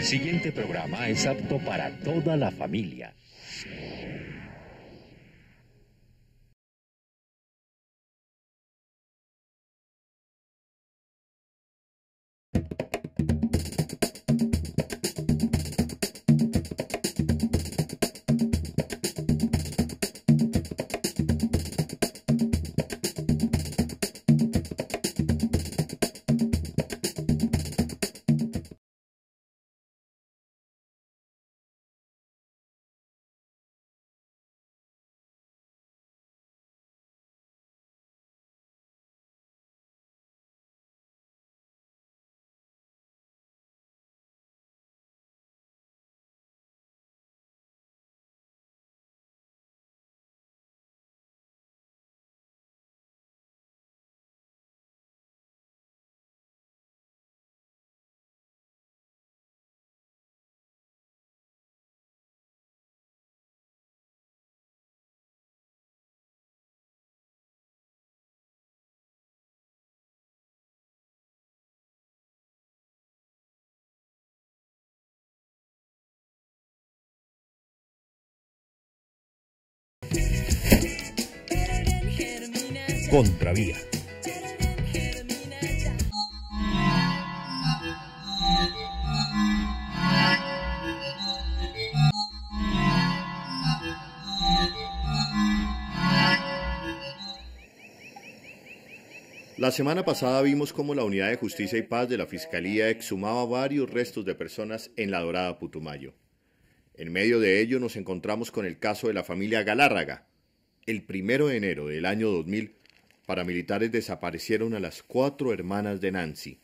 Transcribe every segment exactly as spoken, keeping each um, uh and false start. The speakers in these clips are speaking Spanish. El siguiente programa es apto para toda la familia. Contravía. La semana pasada vimos cómo la Unidad de Justicia y Paz de la Fiscalía exhumaba varios restos de personas en La Dorada, Putumayo. En medio de ello nos encontramos con el caso de la familia Galárraga. El primero de enero del año dos mil, paramilitares desaparecieron a las cuatro hermanas de Nancy.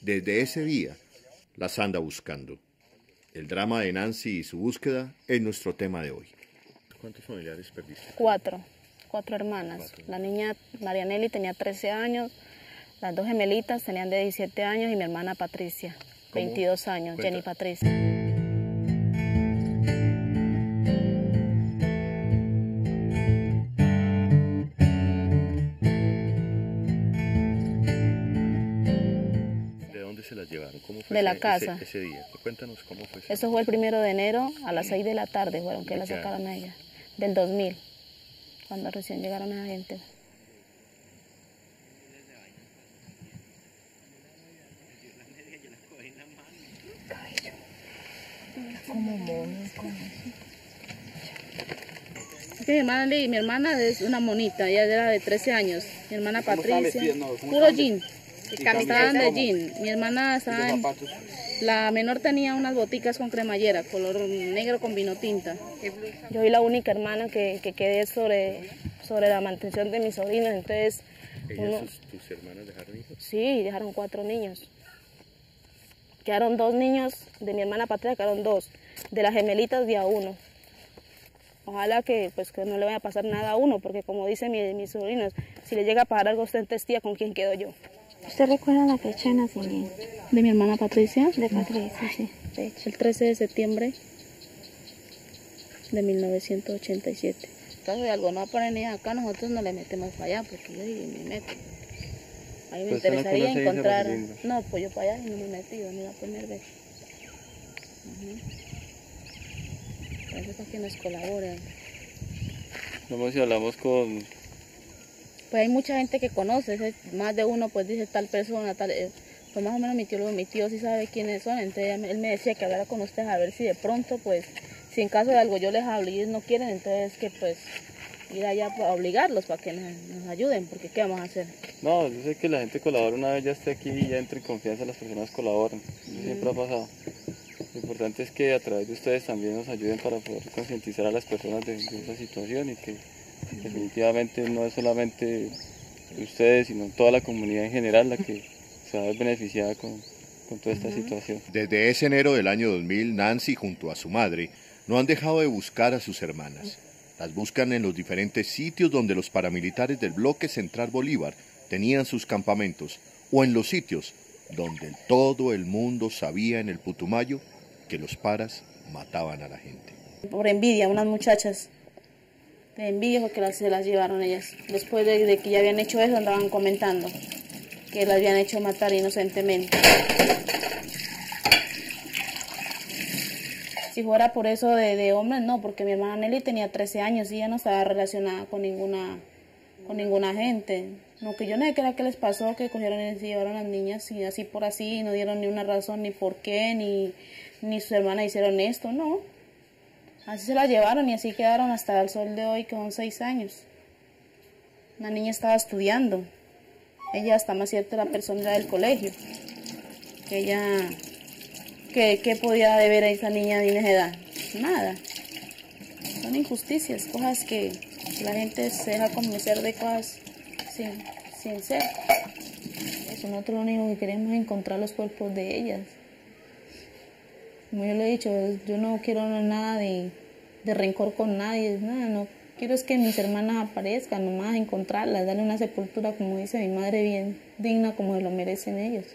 Desde ese día, las anda buscando. El drama de Nancy y su búsqueda es nuestro tema de hoy. ¿Cuántos familiares perdiste? Cuatro, cuatro hermanas. Cuatro. La niña Marianelli tenía trece años, las dos gemelitas tenían de diecisiete años y mi hermana Patricia, ¿cómo? veintidós años, ¿cuenta? Jenny Patricia. De la casa. Ese, ese día, cuéntanos cómo fue. Eso, eso fue el primero de enero a las seis de la tarde, fueron que la sacaron a ella, del dos mil, cuando recién llegaron a la gente. Mi hermana Nelly, mi hermana es una monita, ella era de trece años, mi hermana Patricia, puro jean. Estaban de jean, mi hermana estaba en... La menor tenía unas boticas con cremallera, color negro con vino tinta. Yo soy la única hermana que, que quedé sobre, sobre la mantención de mis sobrinos, entonces... Uno... ¿Tus hermanas dejaron hijos? Sí, dejaron cuatro niños. Quedaron dos niños, de mi hermana Patricia quedaron dos, de las gemelitas de a uno. Ojalá que, pues, que no le vaya a pasar nada a uno, porque como dicen mi, mis sobrinos, si le llega a pasar algo, usted testía con quién quedo yo. ¿Usted recuerda la fecha de nacimiento? ¿De mi hermana Patricia? De Patricia, sí. El trece de septiembre de mil novecientos ochenta y siete. Entonces, de algo no ponen acá, nosotros no le metemos para allá, porque yo digo, me meto. A mí me interesaría encontrar... No, pues yo para allá y no me he metido, ni la primera vez. Entonces, para que nos colaboren. Vamos y hablamos con... Pues hay mucha gente que conoce, más de uno pues dice tal persona, tal, pues más o menos mi tío, mi tío sí sabe quiénes son, entonces él me decía que hablara con ustedes a ver si de pronto pues, si en caso de algo yo les hablo y ellos no quieren, entonces que pues ir allá a obligarlos para que nos, nos ayuden, porque ¿qué vamos a hacer? No, yo sé que la gente colabora una vez ya esté aquí y ya entre en confianza, las personas colaboran, mm. siempre ha pasado. Lo importante es que a través de ustedes también nos ayuden para poder concientizar a las personas de, de esa situación y que... Definitivamente no es solamente ustedes, sino toda la comunidad en general la que se va a ver beneficiada con, con toda esta situación. Desde ese enero del año dos mil, Nancy junto a su madre no han dejado de buscar a sus hermanas. Las buscan en los diferentes sitios donde los paramilitares del bloque central Bolívar tenían sus campamentos o en los sitios donde todo el mundo sabía en el Putumayo que los paras mataban a la gente. Por envidia, unas muchachas. De envidia porque las, se las llevaron ellas. Después de, de que ya habían hecho eso, andaban comentando que las habían hecho matar inocentemente. si fuera por eso de, de hombres, no, porque mi hermana Nelly tenía trece años y ella no estaba relacionada con ninguna con ninguna gente. No, que yo no sé qué era que les pasó, que cogieron y se llevaron a las niñas y así por así, y no dieron ni una razón ni por qué, ni, ni su hermana hicieron esto, no. Así se la llevaron y así quedaron hasta el sol de hoy, que son seis años. La niña estaba estudiando. Ella hasta más cierta la persona del colegio. Que ella... ¿Qué, qué podía deber a esa niña de una edad? Nada. Son injusticias, cosas que la gente se deja convencer de cosas sin, sin ser. Eso, nosotros lo único que queremos es encontrar los cuerpos de ellas. Como yo le he dicho, yo no quiero nada de, de rencor con nadie, nada, no quiero es que mis hermanas aparezcan, nomás encontrarlas, darle una sepultura, como dice mi madre, bien digna como se lo merecen ellos.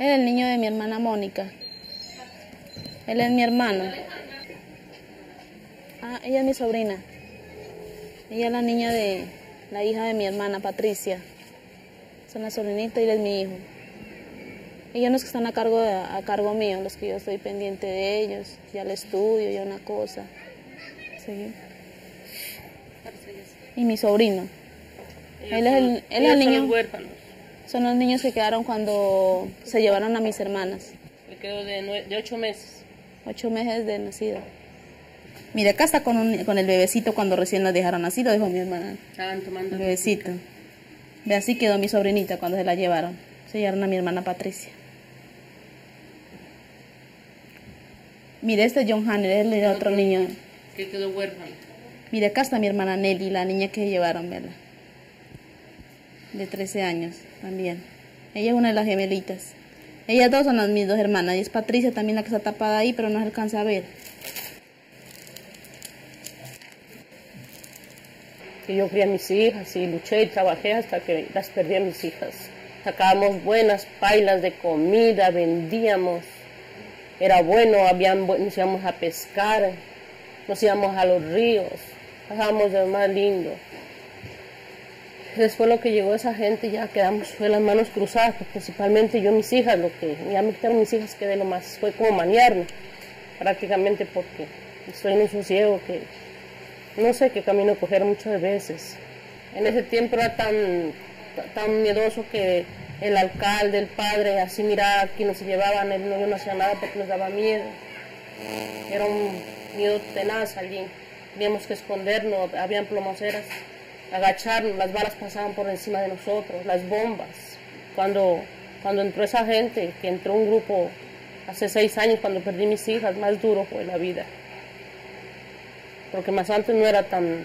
Era el niño de mi hermana Mónica. Él es mi hermano. Ah, ella es mi sobrina. Ella es la niña de la hija de mi hermana, Patricia. Es una sobrinita y él es mi hijo. Ellos no es que están a cargo, de, a cargo mío, los que yo estoy pendiente de ellos. Ya el estudio, ya una cosa. Sí. Y mi sobrino. Él es el, él es el niño. Son huérfanos. Son los niños que quedaron cuando se llevaron a mis hermanas. Me quedo de, nueve, de ocho meses. Ocho meses de nacido. Mira, acá está con, un, con el bebecito cuando recién la dejaron así, lo dejó mi hermana. Estaban tomando el bebecito. De así quedó mi sobrinita cuando se la llevaron. Se llevaron a mi hermana Patricia. Mira, este es John Hanner, él era otro niño. Que quedó huérfano. Mira, acá está mi hermana Nelly, la niña que llevaron, ¿verdad? De trece años también. Ella es una de las gemelitas. Ellas dos son las mis dos hermanas, y es Patricia también la que está tapada ahí, pero no se alcanza a ver. Yo crié a mis hijas y luché y trabajé hasta que las perdí a mis hijas. Sacábamos buenas pailas de comida, vendíamos, era bueno, habíamos, nos íbamos a pescar, nos íbamos a los ríos, pasábamos de lo más lindo. Después lo que llegó esa gente ya quedamos fue las manos cruzadas, pues principalmente yo mis hijas, lo que ya me quitaron mis hijas quedé lo más, fue como maniarme prácticamente porque estoy en un sosiego que no sé qué camino coger muchas veces. En ese tiempo era tan, tan miedoso que el alcalde, el padre, así miraba que nos llevaban, él no hacía nada porque nos daba miedo. Era un miedo tenaz allí, teníamos que escondernos, habían plomaceras. Agacharnos, las balas pasaban por encima de nosotros, las bombas. Cuando, cuando entró esa gente, que entró un grupo hace seis años cuando perdí mis hijas, más duro fue la vida. Porque más antes no era tan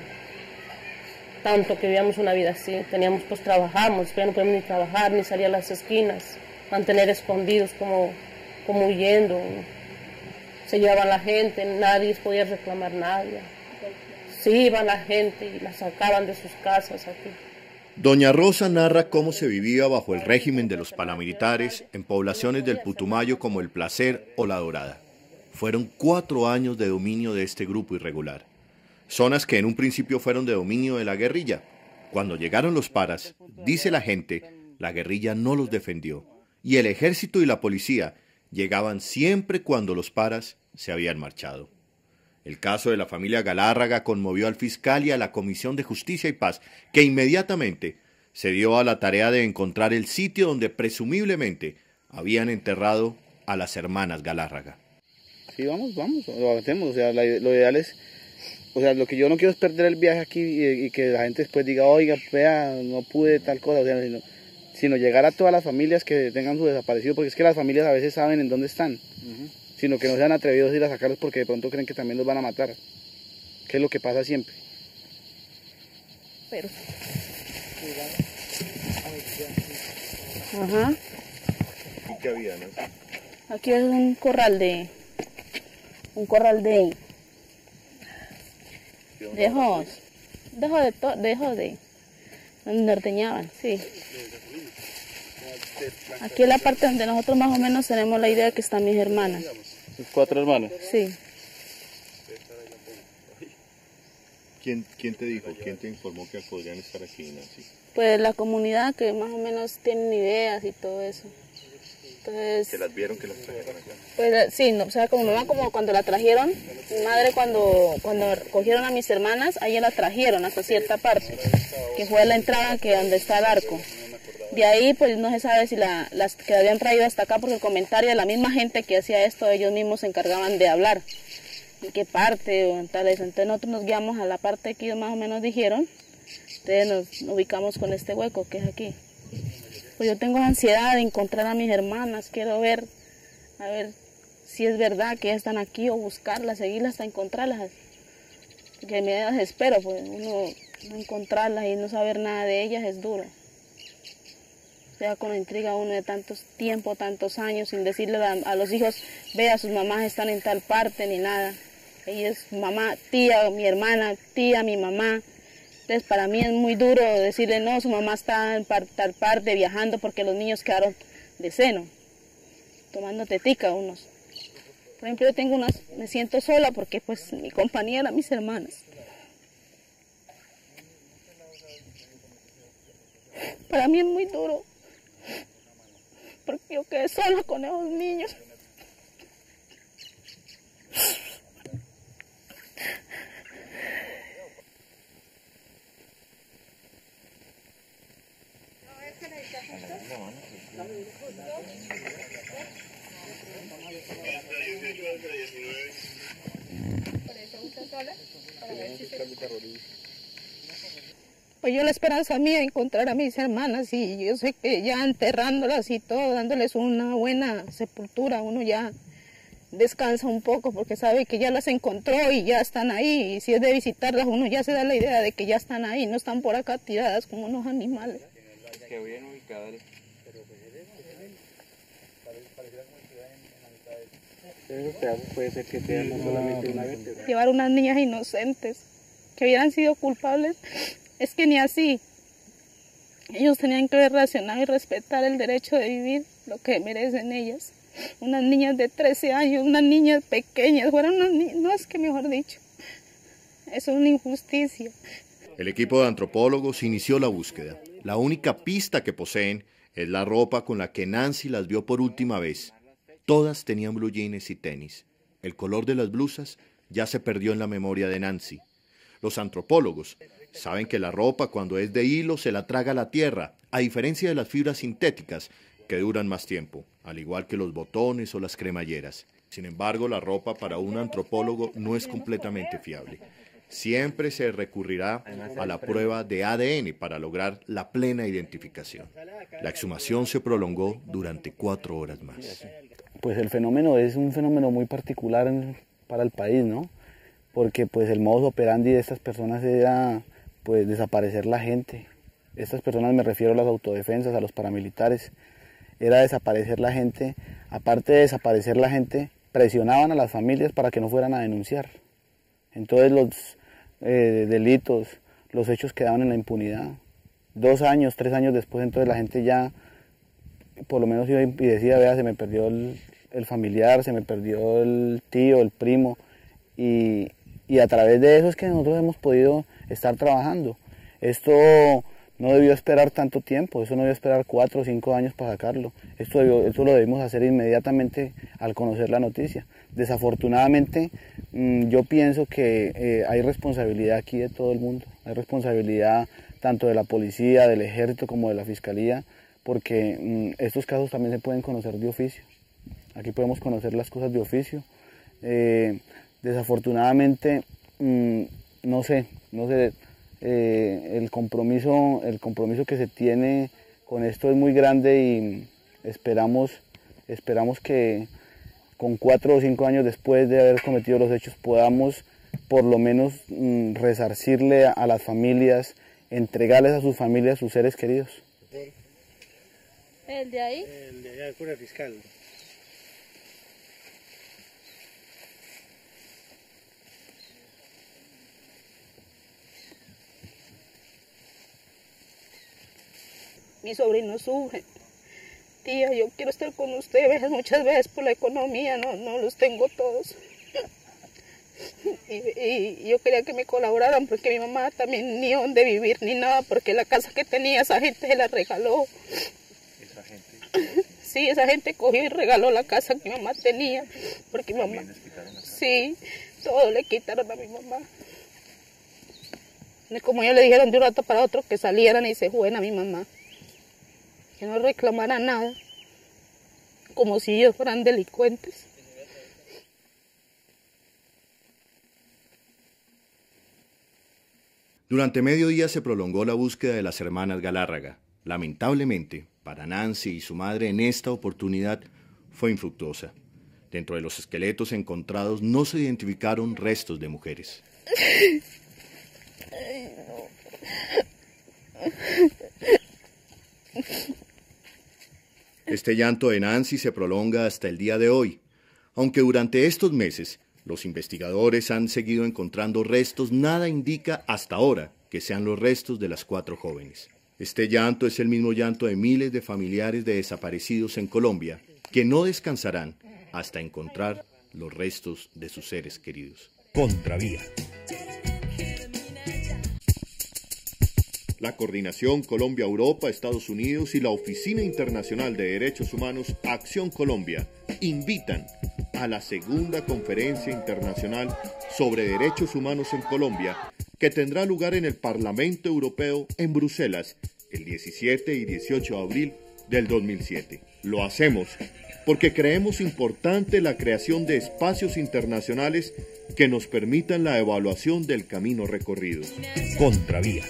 tanto que vivíamos una vida así. Teníamos, pues trabajamos, pero no podíamos ni trabajar, ni salir a las esquinas, mantener escondidos como, como huyendo. Se llevaban la gente, nadie podía reclamar nada. Se iba la gente y la sacaban de sus casas aquí. Doña Rosa narra cómo se vivía bajo el régimen de los paramilitares en poblaciones del Putumayo como El Placer o La Dorada. Fueron cuatro años de dominio de este grupo irregular. Zonas que en un principio fueron de dominio de la guerrilla. Cuando llegaron los paras, dice la gente, la guerrilla no los defendió. Y el ejército y la policía llegaban siempre cuando los paras se habían marchado. El caso de la familia Galárraga conmovió al fiscal y a la Comisión de Justicia y Paz, que inmediatamente se dio a la tarea de encontrar el sitio donde presumiblemente habían enterrado a las hermanas Galárraga. Sí, vamos, vamos, lo hacemos, o sea, la, lo ideal es, o sea, lo que yo no quiero es perder el viaje aquí y, y que la gente después diga, oiga, vea, no pude tal cosa, o sea, sino, sino llegar a todas las familias que tengan su desaparecido, porque es que las familias a veces saben en dónde están. Uh-huh. Sino que no sean atrevidos a ir a sacarlos porque de pronto creen que también los van a matar, que es lo que pasa siempre. Pero... Ajá. ¿Y qué había, no? Aquí es un corral de... un corral de... dejos, dejos de... To, dejos de... donde ordeñaban, sí. Aquí es la parte donde nosotros más o menos tenemos la idea de que están mis hermanas. ¿Sus cuatro hermanas? Sí. ¿Quién, quién te dijo, quién te informó que podrían estar aquí, Nancy? Pues la comunidad, que más o menos tienen ideas y todo eso. Entonces, ¿que las vieron, que las trajeron allá? Pues sí, no, o sea, como mamá, como cuando la trajeron, mi madre cuando, cuando cogieron a mis hermanas, a ella la trajeron hasta cierta parte, que fue la entrada que donde está el arco. De ahí pues no se sabe si la, las que habían traído hasta acá, porque el comentario de la misma gente que hacía esto, ellos mismos se encargaban de hablar, y qué parte o tal eso. Entonces nosotros nos guiamos a la parte que ellos más o menos dijeron, entonces nos ubicamos con este hueco que es aquí. Pues yo tengo ansiedad de encontrar a mis hermanas, quiero ver, a ver si es verdad que están aquí o buscarlas, seguirlas hasta encontrarlas. Que me desespero, pues uno no encontrarlas y no saber nada de ellas es duro. O sea, con la intriga uno de tantos tiempo, tantos años, sin decirle a, a los hijos, vea, sus mamás están en tal parte, ni nada. Ellos, mamá, tía, mi hermana, tía, mi mamá. Entonces para mí es muy duro decirle, no, su mamá está en par, tal parte viajando porque los niños quedaron de seno, tomando tetica unos. Por ejemplo, yo tengo unas, me siento sola porque pues mi compañía era mis hermanas. Para mí es muy duro, porque yo quedé sola con esos niños. Pues yo la esperanza mía de encontrar a mis hermanas, y yo sé que ya enterrándolas y todo, dándoles una buena sepultura, uno ya descansa un poco porque sabe que ya las encontró y ya están ahí, y si es de visitarlas uno ya se da la idea de que ya están ahí, no están por acá tiradas como unos animales. Que bien ubicado. Puede ser que sea no solamente una vez. Llevar unas niñas inocentes que hubieran sido culpables, es que ni así. Ellos tenían que haber reaccionado y respetar el derecho de vivir lo que merecen ellas. Unas niñas de trece años, unas niñas pequeñas, fueron unas niñas, no es que mejor dicho, es una injusticia. El equipo de antropólogos inició la búsqueda. La única pista que poseen es la ropa con la que Nancy las vio por última vez. Todas tenían blue jeans y tenis. El color de las blusas ya se perdió en la memoria de Nancy. Los antropólogos saben que la ropa, cuando es de hilo, se la traga la tierra, a diferencia de las fibras sintéticas que duran más tiempo, al igual que los botones o las cremalleras. Sin embargo, la ropa para un antropólogo no es completamente fiable. Siempre se recurrirá a la prueba de A D N para lograr la plena identificación. La exhumación se prolongó durante cuatro horas más. Pues el fenómeno es un fenómeno muy particular para el país, ¿no? Porque pues el modus operandi de estas personas era pues desaparecer la gente. Estas personas, me refiero a las autodefensas, a los paramilitares, era desaparecer la gente. Aparte de desaparecer la gente, presionaban a las familias para que no fueran a denunciar. Entonces los eh, delitos, los hechos quedaban en la impunidad. Dos años, tres años después, entonces la gente ya, por lo menos iba y decía, vea, se me perdió el, el familiar, se me perdió el tío, el primo, y, y a través de eso es que nosotros hemos podido estar trabajando. Esto no debió esperar tanto tiempo, eso no debió esperar cuatro o cinco años para sacarlo. Esto, debió, esto lo debimos hacer inmediatamente al conocer la noticia. Desafortunadamente, yo pienso que eh, hay responsabilidad aquí de todo el mundo. Hay responsabilidad tanto de la policía, del ejército, como de la fiscalía, porque mm, estos casos también se pueden conocer de oficio. Aquí podemos conocer las cosas de oficio. Eh, desafortunadamente, mm, no sé, no sé, eh, el compromiso, el compromiso que se tiene con esto es muy grande, y esperamos, esperamos que con cuatro o cinco años después de haber cometido los hechos podamos por lo menos mm, resarcirle a, a las familias, entregarles a sus familias sus seres queridos. ¿El de ahí? El de allá, el cura fiscal. Mi sobrino sufre. Tía, yo quiero estar con ustedes, muchas veces por la economía, no, no los tengo todos. Y, y yo quería que me colaboraran porque mi mamá también ni dónde vivir ni nada, porque la casa que tenía esa gente se la regaló. ¿Esa gente? Sí, esa gente cogió y regaló la casa que mi mamá tenía, porque mi mamá... ¿También les quitaron la casa? Sí, todo le quitaron a mi mamá. Y como ellos le dijeron de un rato para otro que salieran y se jueguen a mi mamá, que no reclamaran nada, como si ellos fueran delincuentes. Durante mediodía se prolongó la búsqueda de las hermanas Galárraga. Lamentablemente, para Nancy y su madre en esta oportunidad fue infructuosa. Dentro de los esqueletos encontrados no se identificaron restos de mujeres. Ay, no. Este llanto de Nancy se prolonga hasta el día de hoy, aunque durante estos meses los investigadores han seguido encontrando restos, nada indica hasta ahora que sean los restos de las cuatro jóvenes. Este llanto es el mismo llanto de miles de familiares de desaparecidos en Colombia, que no descansarán hasta encontrar los restos de sus seres queridos. Contravía. La Coordinación Colombia-Europa-Estados Unidos y la Oficina Internacional de Derechos Humanos Acción Colombia invitan a la segunda Conferencia Internacional sobre Derechos Humanos en Colombia, que tendrá lugar en el Parlamento Europeo en Bruselas el diecisiete y dieciocho de abril del dos mil siete. Lo hacemos porque creemos importante la creación de espacios internacionales que nos permitan la evaluación del camino recorrido. Contravía.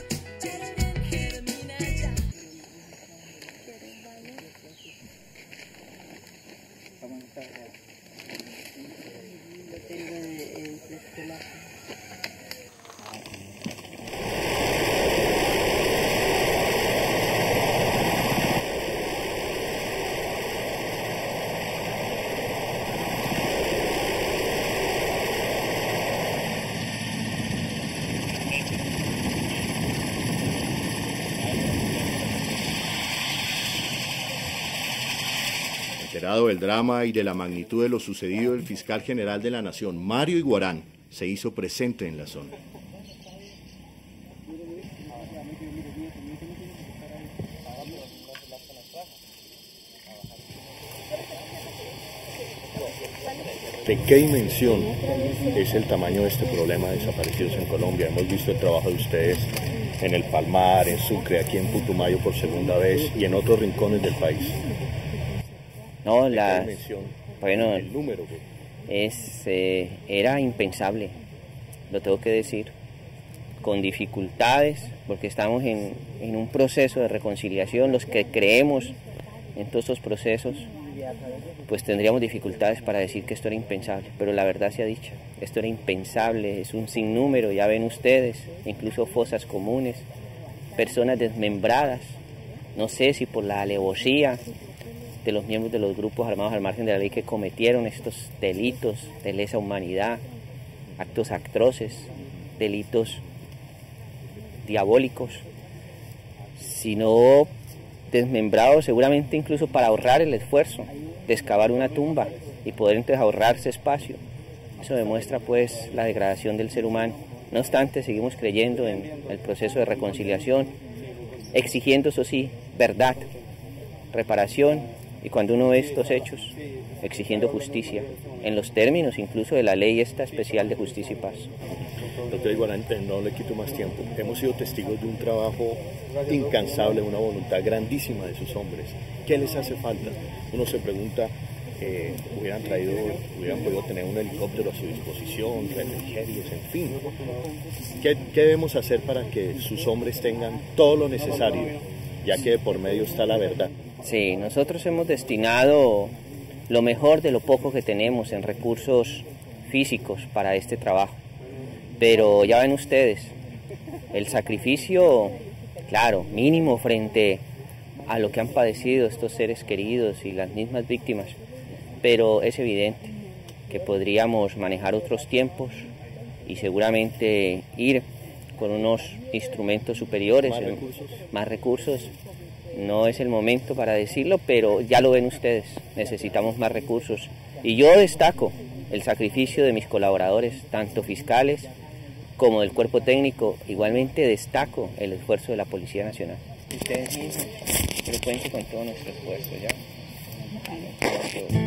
Enterado del drama y de la magnitud de lo sucedido, el fiscal general de la Nación, Mario Iguarán, se hizo presente en la zona. ¿De qué dimensión es el tamaño de este problema de desaparecidos en Colombia? Hemos visto el trabajo de ustedes en El Palmar, en Sucre, aquí en Putumayo por segunda vez y en otros rincones del país. No, la, bueno, el número es, eh, era impensable, lo tengo que decir, con dificultades, porque estamos en, en un proceso de reconciliación. Los que creemos en todos estos procesos, pues tendríamos dificultades para decir que esto era impensable, pero la verdad se ha dicho, esto era impensable, es un sinnúmero, ya ven ustedes, incluso fosas comunes, personas desmembradas, no sé si por la alevosía de los miembros de los grupos armados al margen de la ley que cometieron estos delitos de lesa humanidad, actos atroces, delitos diabólicos, sino desmembrados seguramente incluso para ahorrar el esfuerzo de excavar una tumba y poder entonces ahorrarse espacio. Eso demuestra pues la degradación del ser humano. No obstante, seguimos creyendo en el proceso de reconciliación, exigiendo eso sí, verdad, reparación, y cuando uno ve estos hechos, exigiendo justicia, en los términos incluso de la ley esta especial de justicia y paz. Doctor Iguarán, no le quito más tiempo. Hemos sido testigos de un trabajo incansable, una voluntad grandísima de sus hombres. ¿Qué les hace falta? Uno se pregunta, eh, hubieran traído, hubieran podido tener un helicóptero a su disposición, refrigerios, en fin. ¿Qué, qué debemos hacer para que sus hombres tengan todo lo necesario, ya que de por medio está la verdad? Sí, nosotros hemos destinado lo mejor de lo poco que tenemos en recursos físicos para este trabajo. Pero ya ven ustedes, el sacrificio, claro, mínimo frente a lo que han padecido estos seres queridos y las mismas víctimas. Pero es evidente que podríamos manejar otros tiempos y seguramente ir con unos instrumentos superiores, más recursos, más recursos. No es el momento para decirlo, pero ya lo ven ustedes, necesitamos más recursos. Y yo destaco el sacrificio de mis colaboradores, tanto fiscales como del cuerpo técnico. Igualmente destaco el esfuerzo de la Policía Nacional. Ustedes mismos, pero cuenten con todo nuestro esfuerzo, ¿ya? Gracias.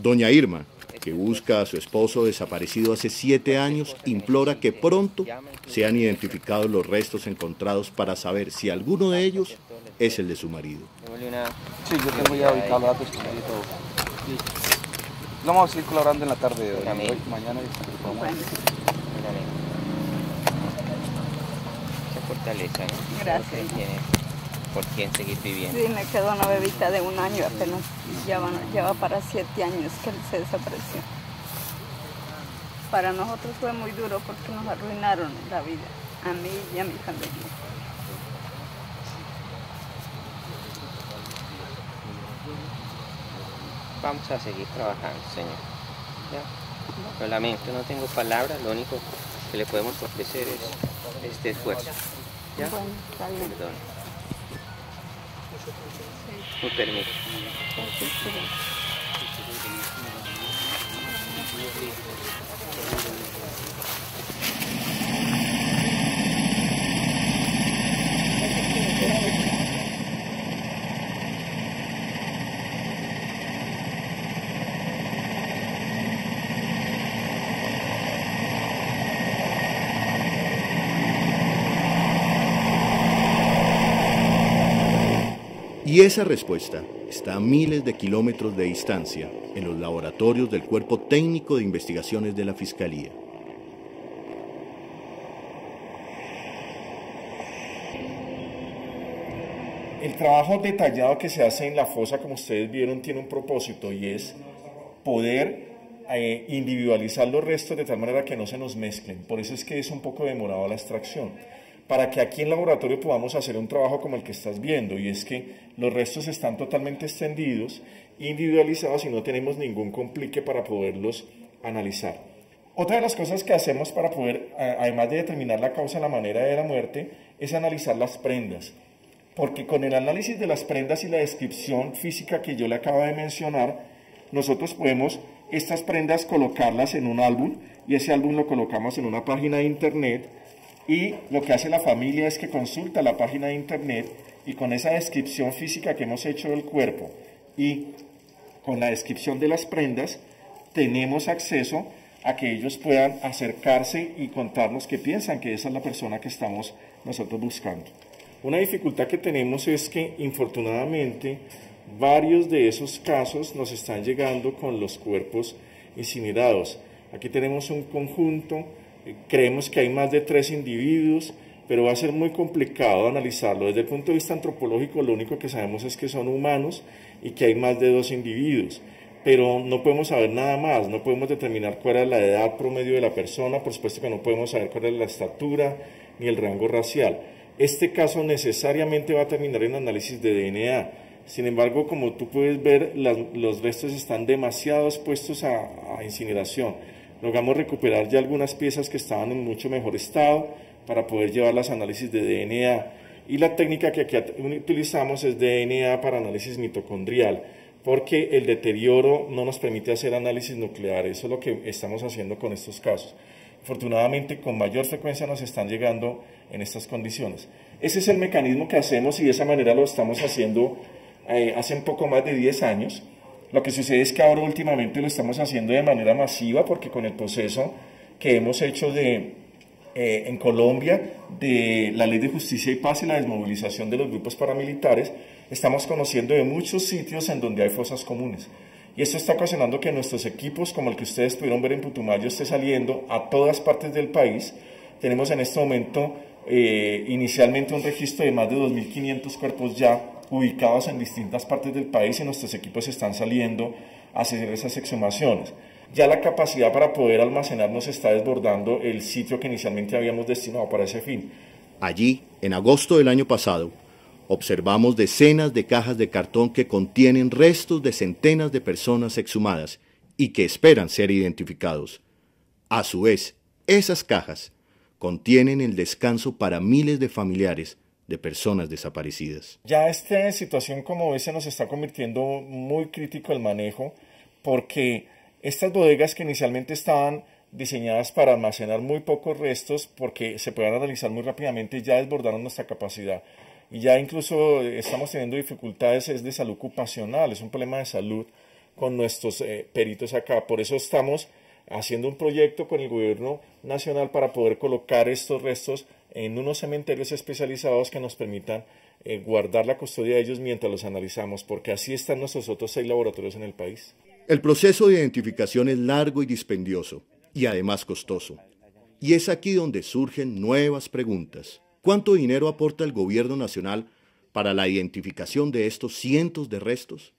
Doña Irma, que busca a su esposo desaparecido hace siete años, implora que pronto sean identificados los restos encontrados para saber si alguno de ellos es el de su marido. Sí, yo tengo ya ubicado la pesquisa y todo. Vamos a seguir colaborando en la tarde de hoy, mañana. Esa fortaleza, ¿no? Gracias. ¿Por quién seguir viviendo? Sí, me quedó una bebita de un año apenas, ya va, ya va para siete años que él se desapareció. Para nosotros fue muy duro porque nos arruinaron la vida, a mí y a mi familia. Vamos a seguir trabajando, señor. ¿Ya? Lo lamento, no tengo palabras, lo único que le podemos ofrecer es este esfuerzo. ¿Ya? Bueno, está bien. Perdón. Me permite. Y esa respuesta está a miles de kilómetros de distancia en los laboratorios del Cuerpo Técnico de Investigaciones de la Fiscalía. El trabajo detallado que se hace en la fosa, como ustedes vieron, tiene un propósito y es poder eh, individualizar los restos de tal manera que no se nos mezclen. Por eso es que es un poco demorado la extracción, para que aquí en el laboratorio podamos hacer un trabajo como el que estás viendo, y es que los restos están totalmente extendidos, individualizados y no tenemos ningún complique para poderlos analizar. Otra de las cosas que hacemos para poder, además de determinar la causa, la manera de la muerte, es analizar las prendas, porque con el análisis de las prendas y la descripción física que yo le acabo de mencionar, nosotros podemos estas prendas colocarlas en un álbum, y ese álbum lo colocamos en una página de internet, y lo que hace la familia es que consulta la página de internet y con esa descripción física que hemos hecho del cuerpo y con la descripción de las prendas, tenemos acceso a que ellos puedan acercarse y contarnos qué piensan, que esa es la persona que estamos nosotros buscando. Una dificultad que tenemos es que, infortunadamente, varios de esos casos nos están llegando con los cuerpos incinerados. Aquí tenemos un conjunto. Creemos que hay más de tres individuos, pero va a ser muy complicado analizarlo. Desde el punto de vista antropológico, lo único que sabemos es que son humanos y que hay más de dos individuos, pero no podemos saber nada más, no podemos determinar cuál es la edad promedio de la persona, por supuesto que no podemos saber cuál es la estatura ni el rango racial. Este caso necesariamente va a terminar en análisis de D N A, sin embargo, como tú puedes ver, las, los restos están demasiado expuestos a, a incineración. Logramos recuperar ya algunas piezas que estaban en mucho mejor estado para poder llevarlas a análisis de D N A. Y la técnica que aquí utilizamos es D N A para análisis mitocondrial, porque el deterioro no nos permite hacer análisis nuclear. Eso es lo que estamos haciendo con estos casos. Afortunadamente, con mayor frecuencia nos están llegando en estas condiciones. Ese es el mecanismo que hacemos y de esa manera lo estamos haciendo eh, hace un poco más de diez años. Lo que sucede es que ahora últimamente lo estamos haciendo de manera masiva porque con el proceso que hemos hecho de, eh, en Colombia de la Ley de Justicia y Paz y la desmovilización de los grupos paramilitares, estamos conociendo de muchos sitios en donde hay fosas comunes. Y esto está ocasionando que nuestros equipos, como el que ustedes pudieron ver en Putumayo, esté saliendo a todas partes del país. Tenemos en este momento eh, inicialmente un registro de más de dos mil quinientos cuerpos ya ubicados en distintas partes del país y nuestros equipos están saliendo a hacer esas exhumaciones. Ya la capacidad para poder almacenarnos está desbordando el sitio que inicialmente habíamos destinado para ese fin. Allí, en agosto del año pasado, observamos decenas de cajas de cartón que contienen restos de centenas de personas exhumadas y que esperan ser identificados. A su vez, esas cajas contienen el descanso para miles de familiares de personas desaparecidas. Ya esta situación, como ves, se nos está convirtiendo muy crítico el manejo, porque estas bodegas que inicialmente estaban diseñadas para almacenar muy pocos restos, porque se pueden analizar muy rápidamente, ya desbordaron nuestra capacidad. Y ya incluso estamos teniendo dificultades, es de salud ocupacional, es un problema de salud con nuestros eh, peritos acá. Por eso estamos haciendo un proyecto con el gobierno nacional para poder colocar estos restos en unos cementerios especializados que nos permitan eh, guardar la custodia de ellos mientras los analizamos, porque así están nuestros otros seis laboratorios en el país. El proceso de identificación es largo y dispendioso, y además costoso. Y es aquí donde surgen nuevas preguntas. ¿Cuánto dinero aporta el gobierno nacional para la identificación de estos cientos de restos?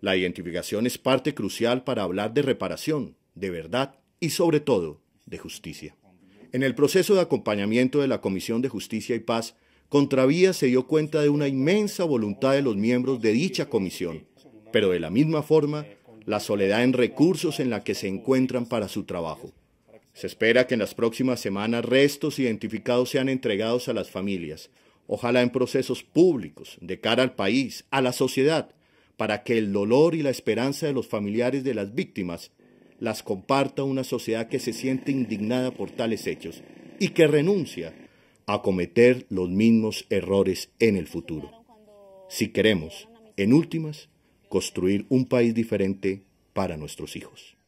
La identificación es parte crucial para hablar de reparación, de verdad y sobre todo de justicia. En el proceso de acompañamiento de la Comisión de Justicia y Paz, Contravía se dio cuenta de una inmensa voluntad de los miembros de dicha comisión, pero de la misma forma, la soledad en recursos en la que se encuentran para su trabajo. Se espera que en las próximas semanas restos identificados sean entregados a las familias, ojalá en procesos públicos, de cara al país, a la sociedad, para que el dolor y la esperanza de los familiares de las víctimas las comparta una sociedad que se siente indignada por tales hechos y que renuncia a cometer los mismos errores en el futuro. Si queremos, en últimas, construir un país diferente para nuestros hijos.